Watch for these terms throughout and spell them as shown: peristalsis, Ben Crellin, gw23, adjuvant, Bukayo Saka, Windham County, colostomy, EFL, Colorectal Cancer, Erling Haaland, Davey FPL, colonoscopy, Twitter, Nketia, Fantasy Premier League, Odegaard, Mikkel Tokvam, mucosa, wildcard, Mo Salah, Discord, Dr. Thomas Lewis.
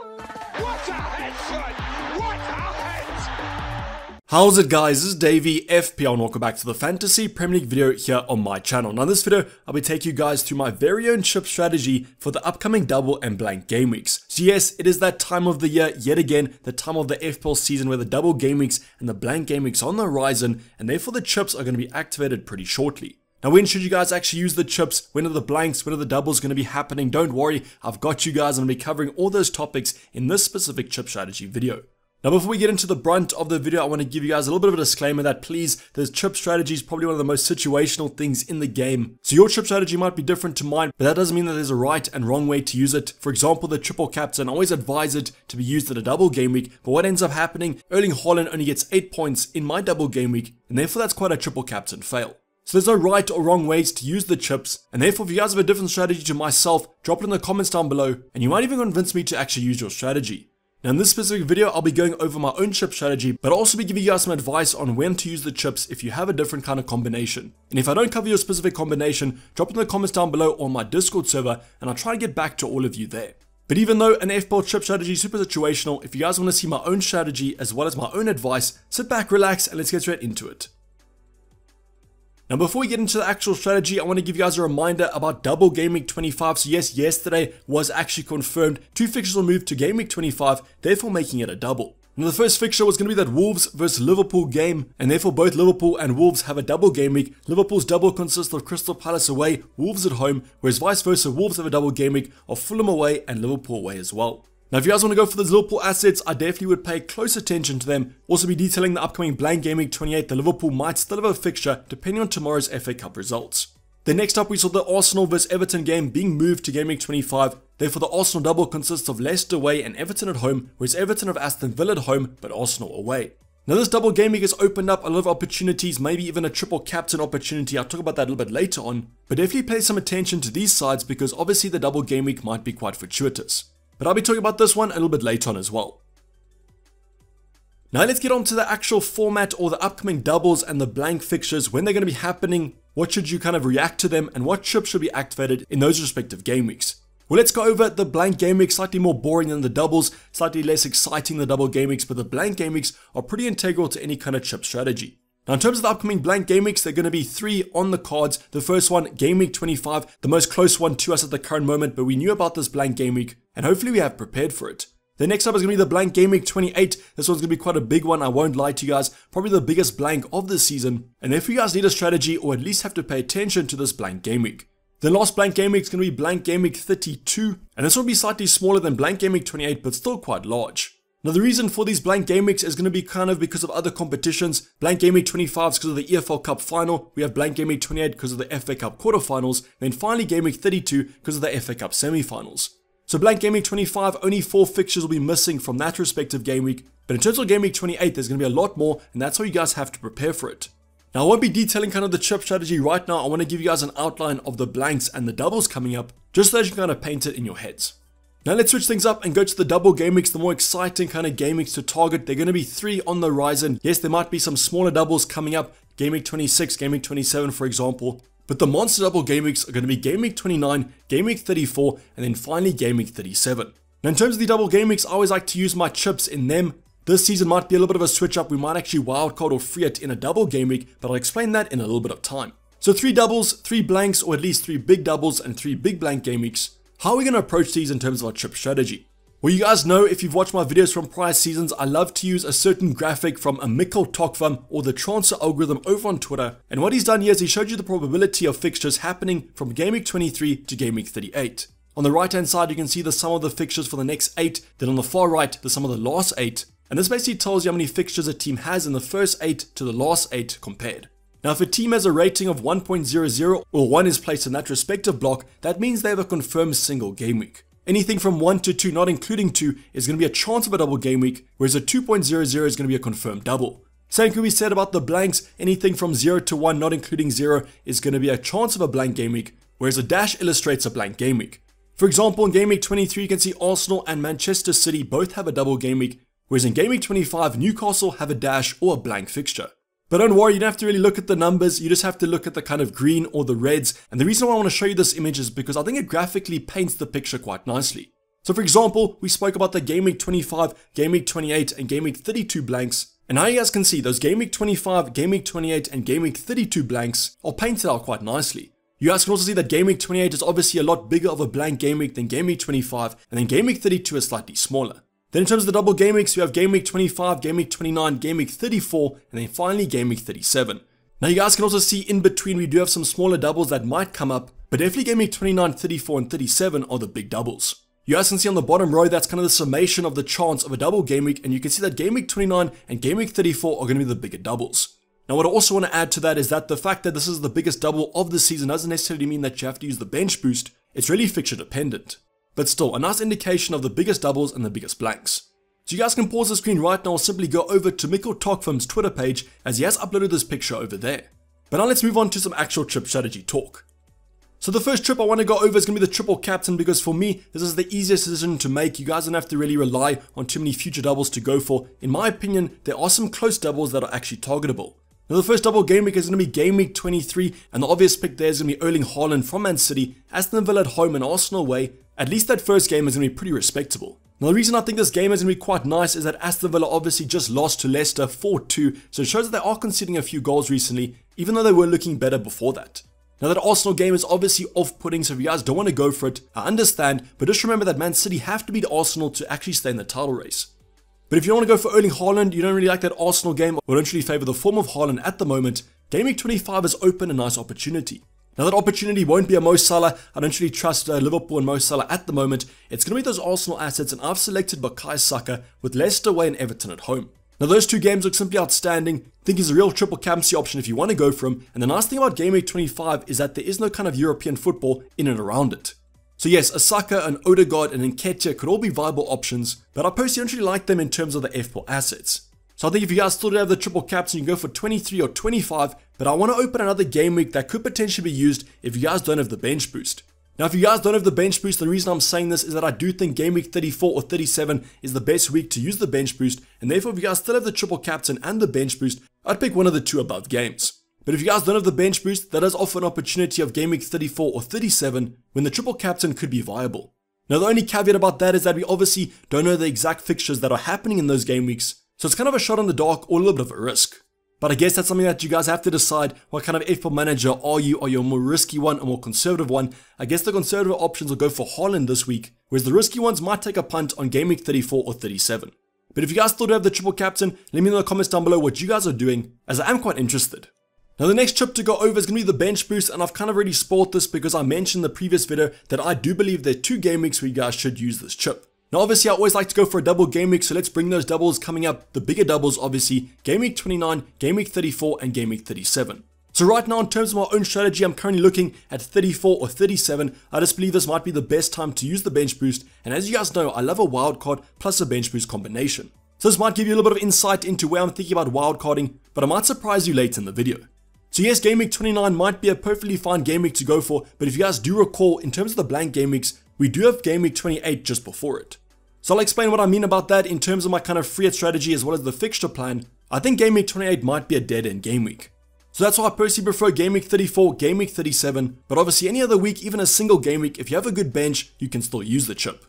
What a headshot! What a head! How's it guys, this is Davey FPL and welcome back to the Fantasy Premier League video here on my channel. Now in this video, I'll be taking you guys through my very own chip strategy for the upcoming double and blank game weeks. So yes, it is that time of the year yet again, the time of the FPL season where the double game weeks and the blank game weeks are on the horizon and therefore the chips are going to be activated pretty shortly. Now when should you guys actually use the chips, when are the blanks, when are the doubles going to be happening? Don't worry, I've got you guys, I'm going to be covering all those topics in this specific chip strategy video. Now before we get into the brunt of the video, I want to give you guys a little bit of a disclaimer that please, this chip strategy is probably one of the most situational things in the game. So your chip strategy might be different to mine, but that doesn't mean that there's a right and wrong way to use it. For example, the triple captain, I always advise it to be used at a double game week, but what ends up happening, Erling Haaland only gets 8 points in my double game week, and therefore that's quite a triple captain fail. So there's no right or wrong ways to use the chips, and therefore if you guys have a different strategy to myself, drop it in the comments down below, and you might even convince me to actually use your strategy. Now in this specific video, I'll be going over my own chip strategy, but I'll also be giving you guys some advice on when to use the chips if you have a different kind of combination. And if I don't cover your specific combination, drop it in the comments down below or on my Discord server, and I'll try to get back to all of you there. But even though an FPL chip strategy is super situational, if you guys want to see my own strategy as well as my own advice, sit back, relax, and let's get straight into it. Now before we get into the actual strategy, I want to give you guys a reminder about double game week 25. So yes, yesterday was actually confirmed. 2 fixtures will move to game week 25, therefore making it a double. Now the first fixture was going to be that Wolves versus Liverpool game, and therefore both Liverpool and Wolves have a double game week. Liverpool's double consists of Crystal Palace away, Wolves at home, whereas vice versa, Wolves have a double game week of Fulham away and Liverpool away as well. Now if you guys want to go for the Liverpool assets, I definitely would pay close attention to them. Also be detailing the upcoming blank game week 28, the Liverpool might still have a fixture depending on tomorrow's FA Cup results. Then next up we saw the Arsenal vs Everton game being moved to game week 25, therefore the Arsenal double consists of Leicester away and Everton at home, whereas Everton have Aston Villa at home but Arsenal away. Now this double game week has opened up a lot of opportunities, maybe even a triple captain opportunity, I'll talk about that a little bit later on, but definitely pay some attention to these sides because obviously the double game week might be quite fortuitous. But I'll be talking about this one a little bit later on as well. Now let's get on to the actual format or the upcoming doubles and the blank fixtures, when they're going to be happening, what should you kind of react to them, and what chips should be activated in those respective game weeks. Well, let's go over the blank game weeks, slightly more boring than the doubles, slightly less exciting than the double game weeks, but the blank game weeks are pretty integral to any kind of chip strategy. Now in terms of the upcoming blank game weeks, there are going to be 3 on the cards. The first one, game week 25, the most close one to us at the current moment, but we knew about this blank game week and hopefully we have prepared for it. The next up is going to be the blank game week 28. This one's going to be quite a big one, I won't lie to you guys, probably the biggest blank of this season, and if you guys need a strategy or at least have to pay attention to this blank game week. The last blank game week is going to be blank game week 32, and this will be slightly smaller than blank game week 28 but still quite large. Now the reason for these blank game weeks is going to be kind of because of other competitions. Blank game week 25 is because of the EFL Cup final, we have blank game week 28 because of the FA Cup quarterfinals, then finally game week 32 because of the FA Cup semi-finals. So blank game week 25, only 4 fixtures will be missing from that respective game week, but in terms of game week 28 there's going to be a lot more, and that's how you guys have to prepare for it. Now I won't be detailing kind of the chip strategy right now, I want to give you guys an outline of the blanks and the doubles coming up, just so that you can kind of paint it in your heads. Now let's switch things up and go to the double game weeks, the more exciting kind of game weeks to target. They're going to be 3 on the horizon. Yes, there might be some smaller doubles coming up, game week 26, game week 27 for example, but the monster double game weeks are going to be game week 29, game week 34, and then finally game week 37. Now in terms of the double game weeks, I always like to use my chips in them. This season might be a little bit of a switch up, we might actually wildcard or free it in a double game week, but I'll explain that in a little bit of time. So 3 doubles, 3 blanks, or at least 3 big doubles and 3 big blank game weeks. How are we going to approach these in terms of our chip strategy? Well, you guys know if you've watched my videos from prior seasons, I love to use a certain graphic from a Mikkel Tokvam or the transfer algorithm over on Twitter. And what he's done here is he showed you the probability of fixtures happening from game week 23 to game week 38. On the right hand side, you can see the sum of the fixtures for the next 8, then on the far right, the sum of the last 8. And this basically tells you how many fixtures a team has in the first 8 to the last 8 compared. Now if a team has a rating of 1.00 or 1 is placed in that respective block, that means they have a confirmed single game week. Anything from 1 to 2 not including 2 is going to be a chance of a double game week, whereas a 2.00 is going to be a confirmed double. Same can be said about the blanks, anything from 0 to 1 not including 0 is going to be a chance of a blank game week, whereas a dash illustrates a blank game week. For example, in game week 23 you can see Arsenal and Manchester City both have a double game week, whereas in game week 25 Newcastle have a dash or a blank fixture. But don't worry, you don't have to really look at the numbers, you just have to look at the kind of green or the reds, and the reason why I want to show you this image is because I think it graphically paints the picture quite nicely. So for example, we spoke about the Game Week 25, Game Week 28 and Game Week 32 blanks. And now you guys can see those Game Week 25, Game Week 28 and Game Week 32 blanks are painted out quite nicely. You guys can also see that Game Week 28 is obviously a lot bigger of a blank Game Week than Game Week 25, and then Game Week 32 is slightly smaller. Then in terms of the double Game Weeks, you have Game Week 25, Game Week 29, Game Week 34, and then finally Game Week 37. Now you guys can also see in between we do have some smaller doubles that might come up, but definitely Game Week 29, 34, and 37 are the big doubles. You guys can see on the bottom row, that's kind of the summation of the chance of a double Game Week, and you can see that Game Week 29 and Game Week 34 are going to be the bigger doubles. Now what I also want to add to that is that the fact that this is the biggest double of the season doesn't necessarily mean that you have to use the bench boost, it's really fixture dependent. But still, a nice indication of the biggest doubles and the biggest blanks. So you guys can pause the screen right now or simply go over to Mikkel Tokvam's Twitter page as he has uploaded this picture over there. But now let's move on to some actual trip strategy talk. So the first trip I want to go over is going to be the triple captain, because for me, this is the easiest decision to make. You guys don't have to really rely on too many future doubles to go for. In my opinion, there are some close doubles that are actually targetable. Now the first double game week is going to be Game Week 23, and the obvious pick there is going to be Erling Haaland from Man City, Aston Villa at home and Arsenal away. At least that first game is going to be pretty respectable. Now the reason I think this game is going to be quite nice is that Aston Villa obviously just lost to Leicester 4-2, so it shows that they are conceding a few goals recently, even though they were looking better before that. Now that Arsenal game is obviously off-putting, so if you guys don't want to go for it, I understand, but just remember that Man City have to beat Arsenal to actually stay in the title race. But if you don't want to go for Erling Haaland, you don't really like that Arsenal game, or don't really favour the form of Haaland at the moment, Game Week 25 is open, a nice opportunity. Now that opportunity won't be a Mo Salah. I don't really trust Liverpool and Mo Salah at the moment. It's going to be those Arsenal assets, and I've selected Bukayo Saka with Leicester away and Everton at home. Now those two games look simply outstanding. I think he's a real triple captaincy option if you want to go for him. And the nice thing about Game Week 25 is that there is no kind of European football in and around it. So yes, Saka and Odegaard and Nketia could all be viable options, but I personally don't really like them in terms of the FPL assets. So I think if you guys still don't have the triple caps, you can go for 23 or 25, but I want to open another game week that could potentially be used if you guys don't have the bench boost. Now if you guys don't have the bench boost, the reason I'm saying this is that I do think Game Week 34 or 37 is the best week to use the bench boost, and therefore if you guys still have the triple captain and the bench boost, I'd pick one of the two above games. But if you guys don't have the bench boost, that does offer an opportunity of Game Week 34 or 37 when the triple captain could be viable. Now the only caveat about that is that we obviously don't know the exact fixtures that are happening in those game weeks, so it's kind of a shot in the dark or a little bit of a risk. But I guess that's something that you guys have to decide. What kind of FPL manager are you? Are you a more risky one, a more conservative one? I guess the conservative options will go for Haaland this week, whereas the risky ones might take a punt on Game Week 34 or 37. But if you guys still do have the triple captain, let me know in the comments down below what you guys are doing, as I am quite interested. Now the next trip to go over is going to be the bench boost, and I've kind of already spoiled this because I mentioned in the previous video that I do believe there are two game weeks where you guys should use this chip. Now obviously I always like to go for a double game week, so let's bring those doubles coming up, the bigger doubles obviously, Game Week 29, Game Week 34 and Game Week 37. So right now in terms of my own strategy, I'm currently looking at 34 or 37, I just believe this might be the best time to use the bench boost, and as you guys know, I love a wildcard plus a bench boost combination. So this might give you a little bit of insight into where I'm thinking about wildcarding, but I might surprise you later in the video. So yes, Game Week 29 might be a perfectly fine game week to go for, but if you guys do recall, in terms of the blank game weeks, we do have Game Week 28 just before it. So I'll explain what I mean about that in terms of my kind of free hit strategy as well as the fixture plan. I think Game Week 28 might be a dead end game week. So that's why I personally prefer Game Week 34, Game Week 37, but obviously any other week, even a single game week, if you have a good bench, you can still use the chip.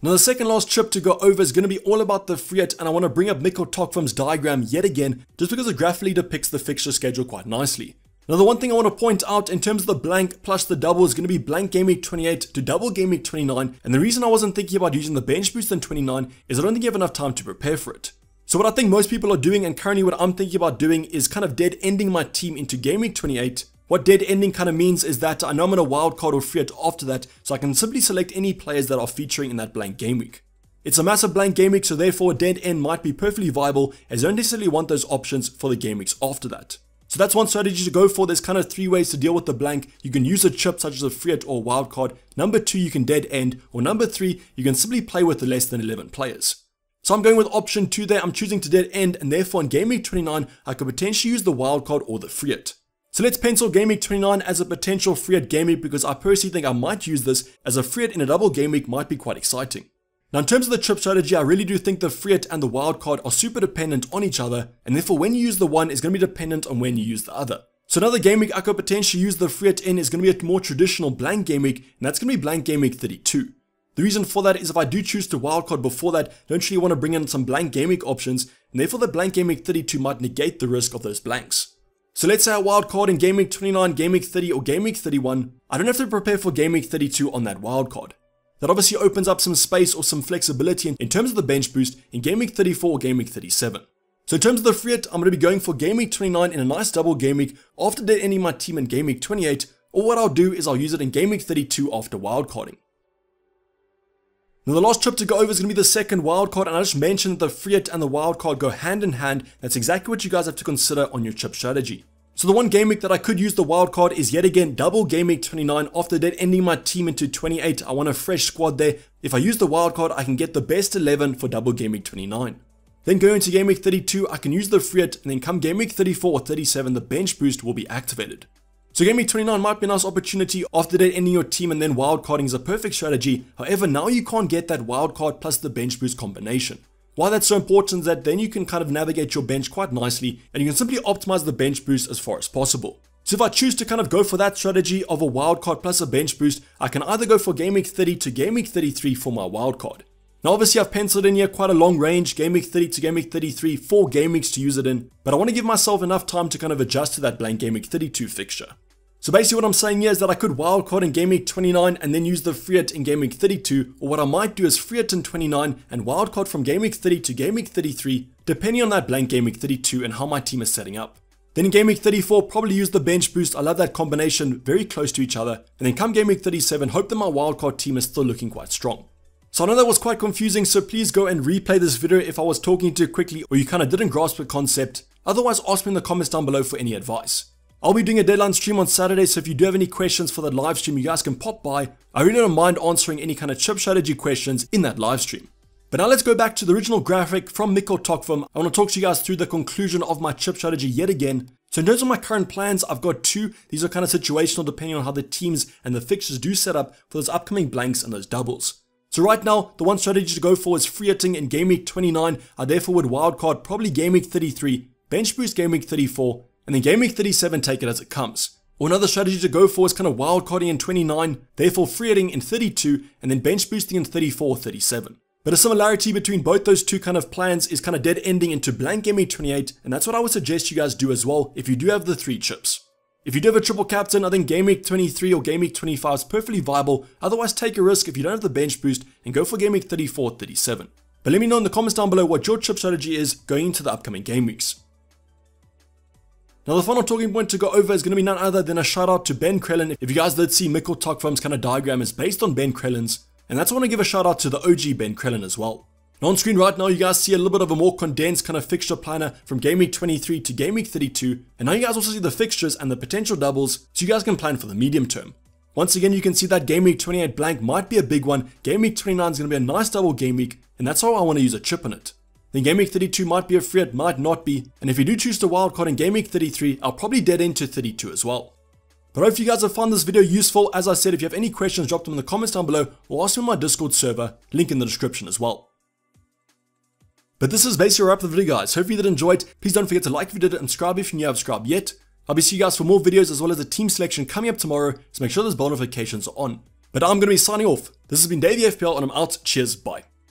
Now the second last trip to go over is going to be all about the free hit, and I want to bring up Mikkel Tokvam's diagram yet again, just because the graphically depicts the fixture schedule quite nicely. Now the one thing I want to point out in terms of the blank plus the double is going to be blank Game Week 28 to double Game Week 29, and the reason I wasn't thinking about using the bench boost in 29 is I don't think you have enough time to prepare for it. So what I think most people are doing, and currently what I'm thinking about doing, is kind of dead ending my team into Game Week 28. What dead ending kind of means is that I know I'm going to wildcard or free hit after that, so I can simply select any players that are featuring in that blank game week. It's a massive blank game week, so therefore a dead end might be perfectly viable, as I don't necessarily want those options for the game weeks after that. So that's one strategy to go for. There's kind of three ways to deal with the blank. You can use a chip such as a free hit or wildcard. Number two, you can dead end. Or number three, you can simply play with the less than 11 players. So I'm going with option two there. I'm choosing to dead end, and therefore in Game Week 29, I could potentially use the wildcard or the free hit. So let's pencil Game Week 29 as a potential free hit game week, because I personally think I might use this, as a free hit in a double game week might be quite exciting. Now in terms of the chip strategy, I really do think the free hit and the wild card are super dependent on each other, and therefore when you use the one is going to be dependent on when you use the other. So another game week I could potentially use the free at in is going to be a more traditional blank game week, and that's going to be blank game week 32. The reason for that is if I do choose to wildcard before that, I don't really want to bring in some blank game week options, and therefore the blank game week 32 might negate the risk of those blanks. So let's say I wildcard in game week 29, game week 30 or game week 31, I don't have to prepare for game week 32 on that wildcard. That obviously opens up some space or some flexibility in terms of the bench boost in game week 34 or game week 37. So in terms of the free hit, I'm going to be going for game week 29 in a nice double game week after dead ending my team in game week 28, or what I'll do is I'll use it in game week 32 after wildcarding. Now the last trip to go over is going to be the second wildcard, and I just mentioned that the free hit and the wildcard go hand in hand. That's exactly what you guys have to consider on your chip strategy. So the one game week that I could use the wildcard is yet again double game week 29 after dead ending my team into 28. I want a fresh squad there. If I use the wildcard, I can get the best 11 for double game week 29. Then going to game week 32, I can use the free hit, and then come game week 34 or 37, the bench boost will be activated. So game week 29 might be a nice opportunity after that ending your team and then wildcarding is a perfect strategy. However, now you can't get that wildcard plus the bench boost combination. Why that's so important is that then you can kind of navigate your bench quite nicely, and you can simply optimize the bench boost as far as possible. So if I choose to kind of go for that strategy of a wildcard plus a bench boost, I can either go for game week 30 to game week 33 for my wildcard. Now obviously I've penciled in here quite a long range, game week 30 to game week 33, 4 game weeks to use it in, but I want to give myself enough time to kind of adjust to that blank game week 32 fixture. So basically what I'm saying here is that I could wildcard in game week 29 and then use the free hit in game week 32, or what I might do is free hit in 29 and wildcard from game week 30 to game week 33, depending on that blank game week 32 and how my team is setting up. Then in game week 34, probably use the bench boost. I love that combination, very close to each other, and then come game week 37, hope that my wildcard team is still looking quite strong. So I know that was quite confusing, so please go and replay this video if I was talking too quickly or you kind of didn't grasp the concept. Otherwise, ask me in the comments down below for any advice. I'll be doing a deadline stream on Saturday, so if you do have any questions for that live stream, you guys can pop by. I really don't mind answering any kind of chip strategy questions in that live stream. But now let's go back to the original graphic from Mikkel Tokvam. I want to talk to you guys through the conclusion of my chip strategy yet again. So in terms of my current plans, I've got two. These are kind of situational depending on how the teams and the fixtures do set up for those upcoming blanks and those doubles. So right now, the one strategy to go for is free hitting in game week 29. I therefore would wildcard probably game week 33, bench boost game week 34, and then game week 37 take it as it comes. Or another strategy to go for is kind of wildcarding in 29, therefore free hitting in 32, and then bench boosting in 34 or 37. But a similarity between both those two kind of plans is kind of dead ending into blank game week 28, and that's what I would suggest you guys do as well if you do have the three chips. If you do have a triple captain, I think game week 23 or game week 25 is perfectly viable. Otherwise, take a risk if you don't have the bench boost and go for game week 34 or 37. But let me know in the comments down below what your chip strategy is going into the upcoming game weeks. Now, the final talking point to go over is going to be none other than a shout out to Ben Crellin. If you guys did see Mikkel Tokvam's kind of diagram is based on Ben Crellin's, and that's why I want to give a shout out to the OG Ben Crellin as well. Now on screen right now, you guys see a little bit of a more condensed kind of fixture planner from game week 23 to game week 32. And now you guys also see the fixtures and the potential doubles, so you guys can plan for the medium term. Once again, you can see that game week 28 blank might be a big one. Game week 29 is going to be a nice double game week, and that's how I want to use a chip in it. Then game week 32 might be a free, it might not be. And if you do choose to wildcard in game week 33, I'll probably dead end to 32 as well. But I hope you guys have found this video useful. As I said, if you have any questions, drop them in the comments down below or ask me on my Discord server, link in the description as well. But this is basically a wrap for the video, guys. Hope you did enjoy it. Please don't forget to like if you did it and subscribe if you haven't subscribed yet. I'll be seeing you guys for more videos as well as a team selection coming up tomorrow, so make sure those bell notifications are on. But I'm going to be signing off. This has been Davey FPL and I'm out. Cheers, bye.